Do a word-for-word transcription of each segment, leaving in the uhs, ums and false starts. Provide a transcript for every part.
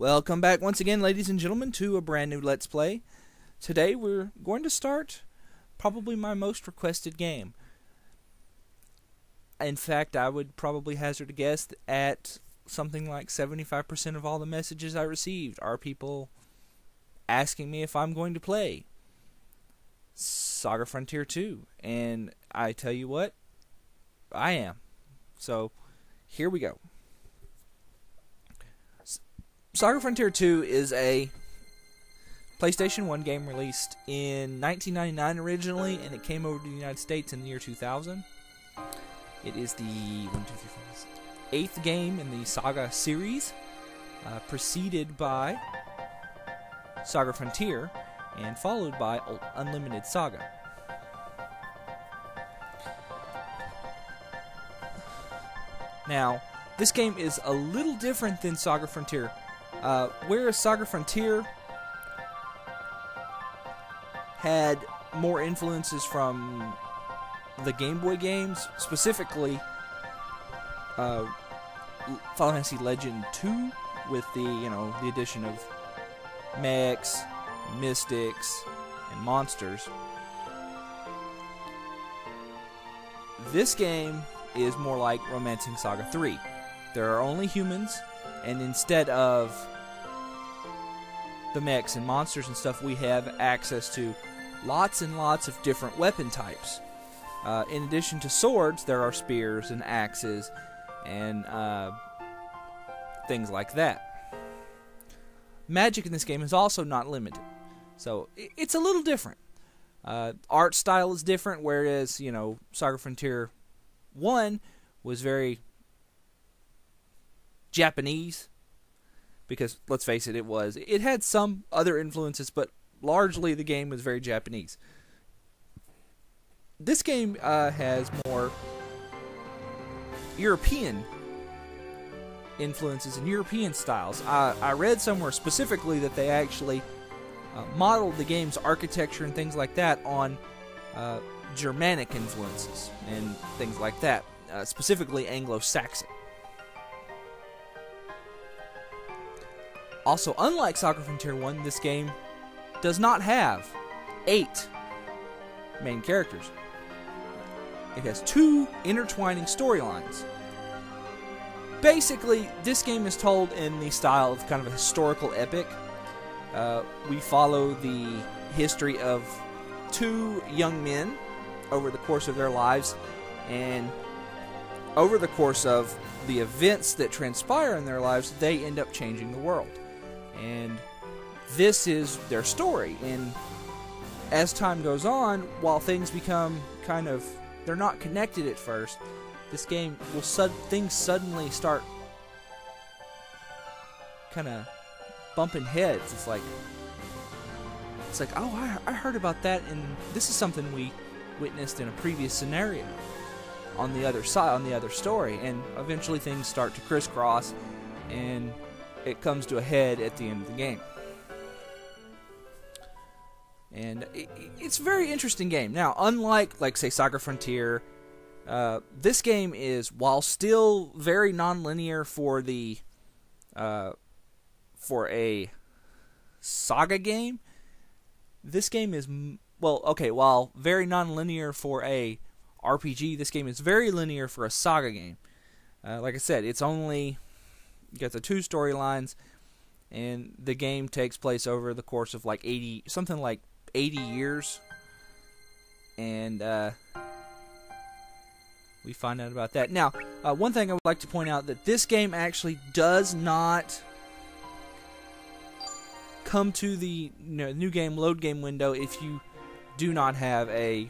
Welcome back once again, ladies and gentlemen, to a brand new Let's Play. Today we're going to start probably my most requested game. In fact, I would probably hazard a guess at something like seventy-five percent of all the messages I received are people asking me if I'm going to play Saga Frontier two. And I tell you what, I am. So, here we go. Saga Frontier two is a PlayStation one game released in nineteen ninety-nine originally, and it came over to the United States in the year two thousand. It is the eighth game in the Saga series, uh, preceded by Saga Frontier, and followed by Unlimited Saga. Now, this game is a little different than Saga Frontier. Uh, whereas Saga Frontier had more influences from the Game Boy games, specifically uh, Final Fantasy Legend two, with the you know the addition of mechs, mystics, and monsters. This game is more like Romancing Saga three. There are only humans, and instead of the mechs and monsters and stuff, we have access to lots and lots of different weapon types. Uh, in addition to swords, there are spears and axes and uh, things like that. Magic in this game is also not limited, so it's a little different. Uh, art style is different, whereas you know Saga Frontier one was very Japanese, because let's face it, it was. It had some other influences, but largely the game was very Japanese. This game uh, has more European influences and European styles. I, I read somewhere specifically that they actually uh, modeled the game's architecture and things like that on uh, Germanic influences and things like that, uh, specifically Anglo-Saxon. Also, unlike Saga Frontier one, this game does not have eight main characters. It has two intertwining storylines. Basically, this game is told in the style of kind of a historical epic. Uh, we follow the history of two young men over the course of their lives, and over the course of the events that transpire in their lives, they end up changing the world. And this is their story. And as time goes on, while things become kind of, they're not connected at first, this game will sud things suddenly start kind of bumping heads. It's like it's like oh, I, I heard about that, and this is something we witnessed in a previous scenario on the other side, on the other story, and eventually things start to crisscross, and it comes to a head at the end of the game. And it, it's a very interesting game. Now, unlike, like, say, Saga Frontier, uh, this game is, while still very non-linear for the uh, for a Saga game, this game is, well, okay, while very non-linear for a R P G, this game is very linear for a Saga game. Uh, like I said, it's only, you got the two storylines, and the game takes place over the course of like eighty, something like eighty years. And uh, we find out about that. Now, uh, one thing I would like to point out, that this game actually does not come to the you know, new game, load game window if you do not have a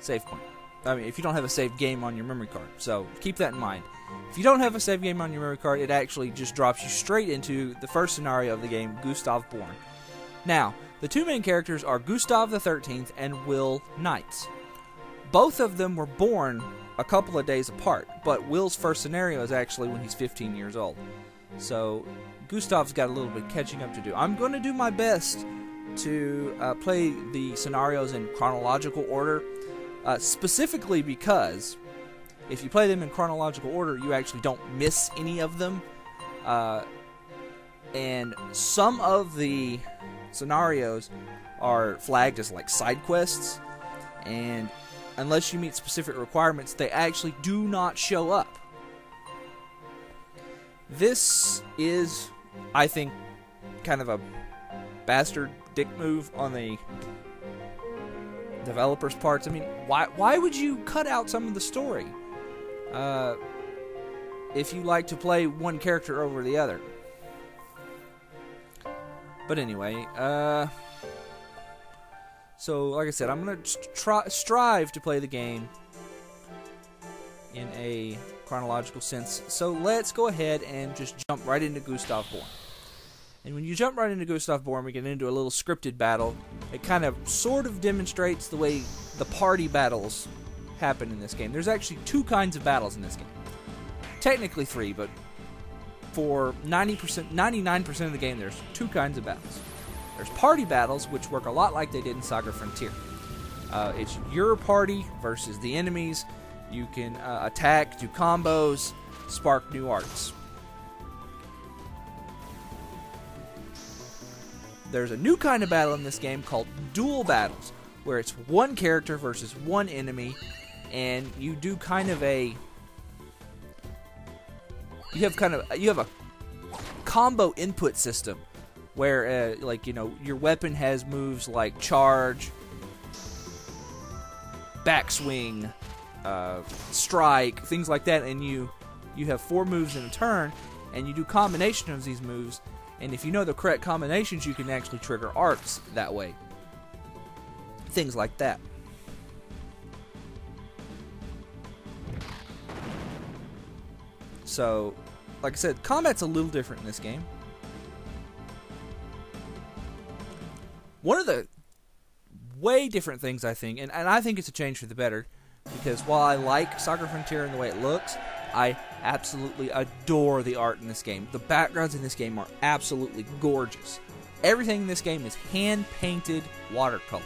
save point. I mean, if you don't have a save game on your memory card. So, keep that in mind. If you don't have a save game on your memory card, it actually just drops you straight into the first scenario of the game, Gustav Born. Now, the two main characters are Gustav the thirteenth and Will Knight. Both of them were born a couple of days apart, but Will's first scenario is actually when he's fifteen years old. So, Gustav's got a little bit of catching up to do. I'm going to do my best to uh, play the scenarios in chronological order. Uh, specifically because if you play them in chronological order, you actually don't miss any of them. Uh, and some of the scenarios are flagged as like side quests, and unless you meet specific requirements, they actually do not show up. This is, I think, kind of a bastard dick move on the developers' parts. I mean, why why would you cut out some of the story uh, if you like to play one character over the other? But anyway, uh, so like I said, I'm gonna try strive to play the game in a chronological sense. So let's go ahead and just jump right into Gustav Born. And when you jump right into Gustav Born, we get into a little scripted battle. It kind of sort of demonstrates the way the party battles happen in this game. There's actually two kinds of battles in this game. Technically three, but for ninety percent, ninety-nine percent of the game, there's two kinds of battles. There's party battles, which work a lot like they did in Saga Frontier. Uh, it's your party versus the enemies. You can uh, attack, do combos, spark new arts. There's a new kind of battle in this game called dual battles, where it's one character versus one enemy, and you do kind of a you have kind of you have a combo input system where uh, like you know your weapon has moves like charge, backswing, uh, strike, things like that, and you you have four moves in a turn, and you do combination of these moves. And if you know the correct combinations, you can actually trigger arts that way. Things like that. So, like I said, combat's a little different in this game. One of the way different things, I think, and, and I think it's a change for the better, because while I like Saga Frontier and the way it looks, I absolutely adore the art in this game. The backgrounds in this game are absolutely gorgeous. Everything in this game is hand-painted watercolor.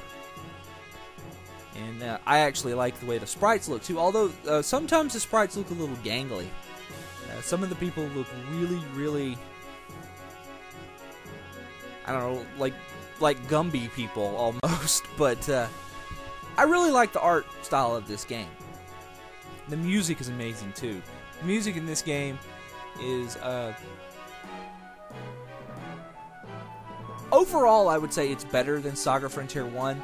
And uh, I actually like the way the sprites look too, although uh, sometimes the sprites look a little gangly. Uh, some of the people look really, really... I don't know, like, like Gumby people almost, but uh, I really like the art style of this game. The music is amazing too. The music in this game is uh, overall, I would say it's better than Saga Frontier one,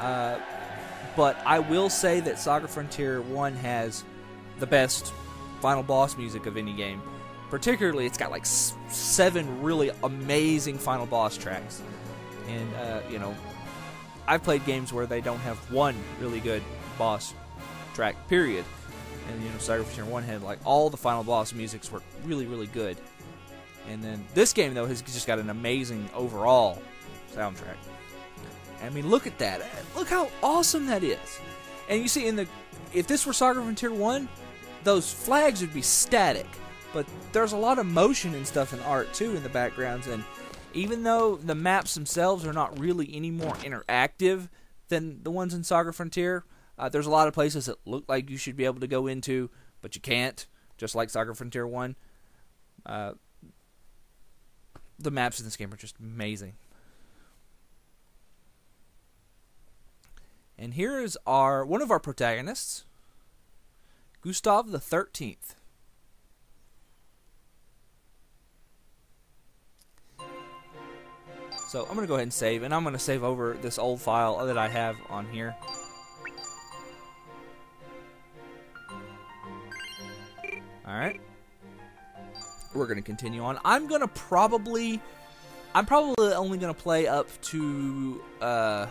uh, but I will say that Saga Frontier one has the best final boss music of any game. Particularly, it's got like s seven really amazing final boss tracks, and uh, you know, I've played games where they don't have one really good boss track period. And, you know, Saga Frontier one had, like, all the final boss musics were really, really good. And then this game, though, has just got an amazing overall soundtrack. I mean, look at that. Look how awesome that is. And you see, in the if this were Saga Frontier one, those flags would be static. But there's a lot of motion and stuff in art, too, in the backgrounds. And even though the maps themselves are not really any more interactive than the ones in Saga Frontier... Uh, there's a lot of places that look like you should be able to go into, but you can't, just like Saga Frontier one. Uh, the maps in this game are just amazing. And here is our one of our protagonists, Gustav the thirteenth. So I'm going to go ahead and save, and I'm going to save over this old file that I have on here. Alright, we're going to continue on. I'm going to probably, I'm probably only going to play up to uh,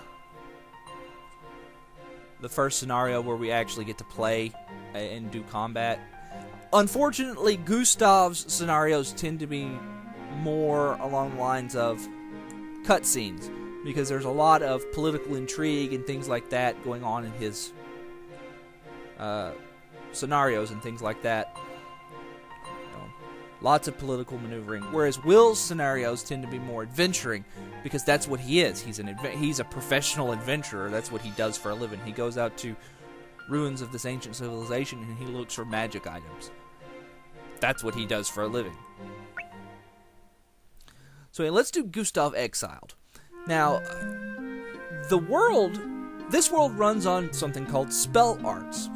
the first scenario where we actually get to play and do combat. Unfortunately, Gustav's scenarios tend to be more along the lines of cutscenes, because there's a lot of political intrigue and things like that going on in his uh, scenarios and things like that. Lots of political maneuvering, whereas Will's scenarios tend to be more adventuring, because that's what he is. He's an adve he's a professional adventurer. That's what he does for a living. He goes out to ruins of this ancient civilization and he looks for magic items. That's what he does for a living. So yeah, let's do Gustav Exiled. Now, the world, this world runs on something called spell arts.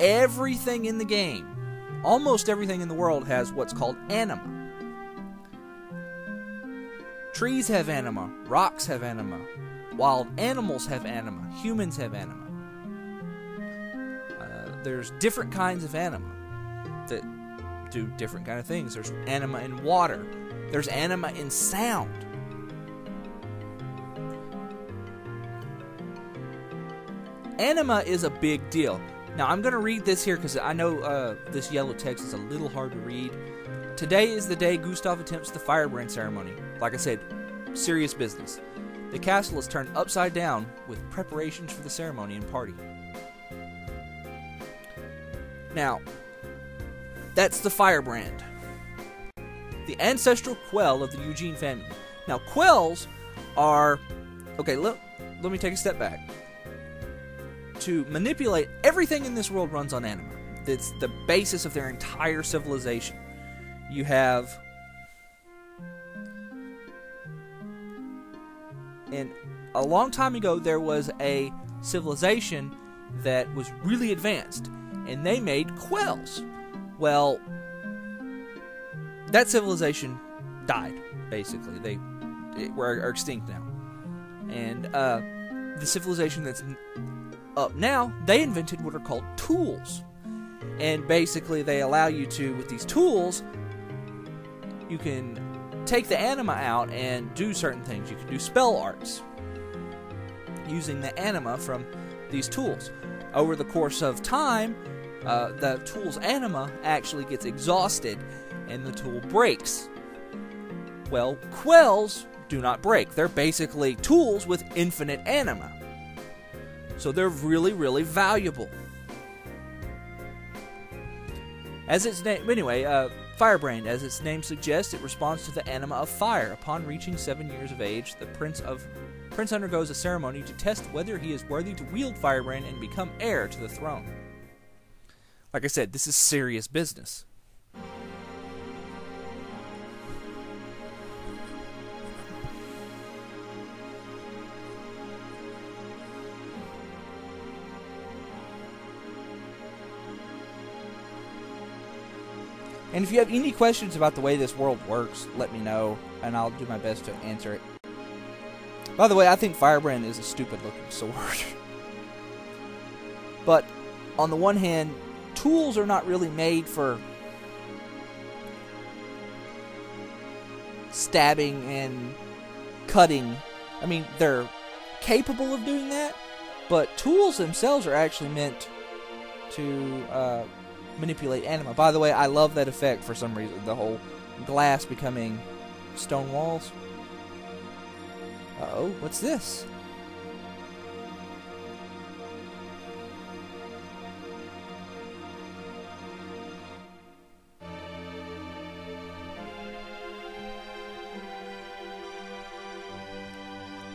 Everything in the game, almost everything in the world has what's called anima. Trees have anima, rocks have anima, wild animals have anima, humans have anima. Uh, there's different kinds of anima that do different kind of things. There's anima in water, there's anima in sound. Anima is a big deal. Now, I'm going to read this here because I know uh, this yellow text is a little hard to read. Today is the day Gustav attempts the firebrand ceremony. Like I said, serious business. The castle is turned upside down with preparations for the ceremony and party. Now, that's the firebrand, the ancestral quell of the Eugene family. Now, quells are... Okay, look, let me take a step back. To manipulate, everything in this world runs on anima. It's the basis of their entire civilization. You have... And a long time ago, there was a civilization that was really advanced, and they made quells. Well, that civilization died, basically. They it, were, are extinct now. And uh, the civilization that's... Up now, they invented what are called tools, and basically they allow you to, with these tools, you can take the anima out and do certain things. You can do spell arts using the anima from these tools. Over the course of time, uh, the tool's anima actually gets exhausted and the tool breaks. Well, quells do not break. They're basically tools with infinite anima. So they're really, really valuable. As its name, anyway, uh, Firebrand, as its name suggests, it responds to the anima of fire. Upon reaching seven years of age, the prince of prince undergoes a ceremony to test whether he is worthy to wield Firebrand and become heir to the throne. Like I said, this is serious business. And if you have any questions about the way this world works, let me know, and I'll do my best to answer it. By the way, I think Firebrand is a stupid-looking sword. But, on the one hand, tools are not really made for stabbing and cutting. I mean, they're capable of doing that, but tools themselves are actually meant to... Uh, manipulate anima. By the way, I love that effect for some reason. The whole glass becoming stone walls. Uh-oh, what's this?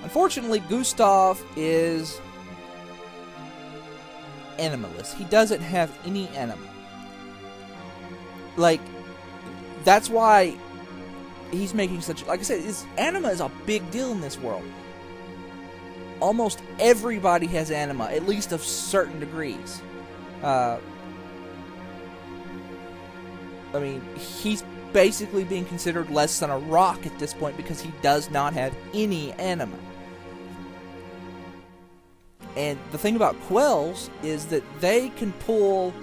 Unfortunately, Gustav is animalist. He doesn't have any anima. Like, that's why he's making such... Like I said, his anima is a big deal in this world. Almost everybody has anima, at least of certain degrees. Uh, I mean, he's basically being considered less than a rock at this point because he does not have any anima. And the thing about quells is that they can pull...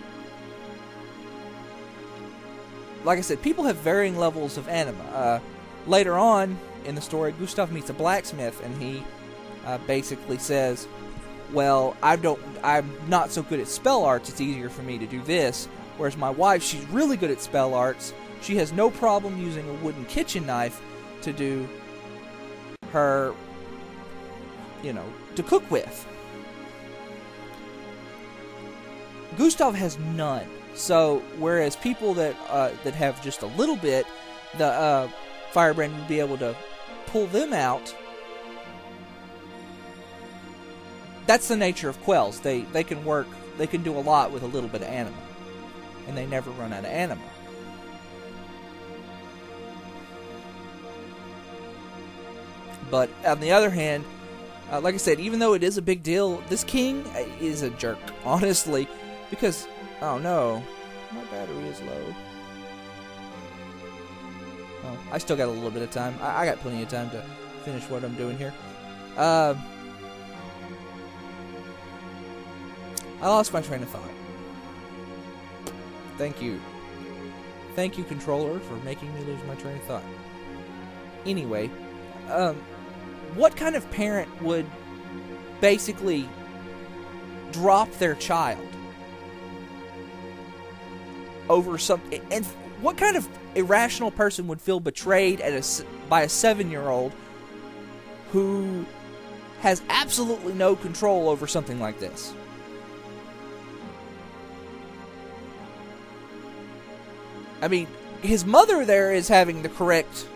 Like I said, people have varying levels of anima. Uh, later on in the story, Gustav meets a blacksmith, and he uh, basically says, well, I don't, I'm not so good at spell arts. It's easier for me to do this. Whereas my wife, she's really good at spell arts. She has no problem using a wooden kitchen knife to do her, you know, to cook with. Gustav has none. So, whereas people that uh, that have just a little bit, the uh, Firebrand would be able to pull them out. That's the nature of quells. They they can work. They can do a lot with a little bit of anima, and they never run out of anima. But on the other hand, uh, like I said, even though it is a big deal, this king is a jerk, honestly, because, oh no, my battery is low. Oh, I still got a little bit of time. I, I got plenty of time to finish what I'm doing here. Uh, I lost my train of thought. Thank you. Thank you, controller, for making me lose my train of thought. Anyway, um, what kind of parent would basically drop their child over something? And what kind of irrational person would feel betrayed at a, by a seven-year-old who has absolutely no control over something like this? I mean, his mother there is having the correct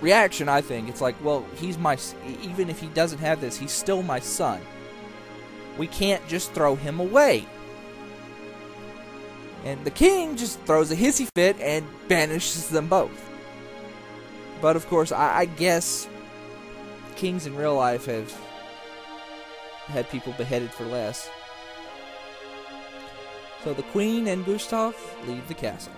reaction, I think. It's like, well, he's my... even if he doesn't have this, he's still my son. We can't just throw him away. And the king just throws a hissy fit and banishes them both. But, of course, I, I guess kings in real life have had people beheaded for less. So the queen and Gustav leave the castle.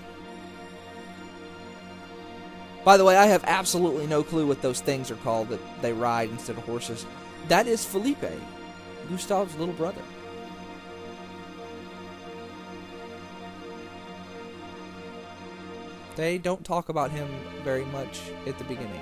By the way, I have absolutely no clue what those things are called that they ride instead of horses. That is Felipe, Gustav's little brother. They don't talk about him very much at the beginning.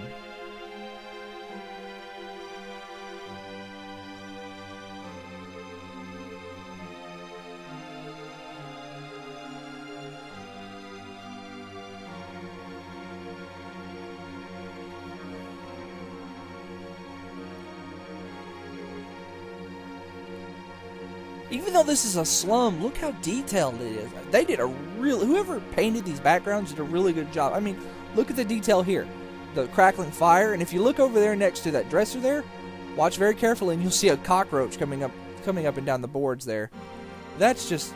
Even though this is a slum, look how detailed it is. They did a really... whoever painted these backgrounds did a really good job. I mean, look at the detail here. The crackling fire, and if you look over there next to that dresser there, watch very carefully, and you'll see a cockroach coming up coming up and down the boards there. That's just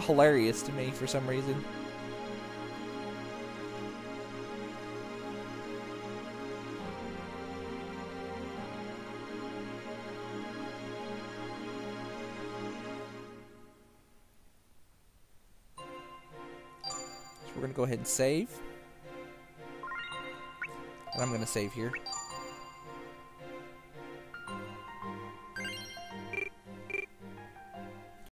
hilarious to me for some reason. We're going to go ahead and save. And I'm going to save here.